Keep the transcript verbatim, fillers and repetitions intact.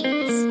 Beats!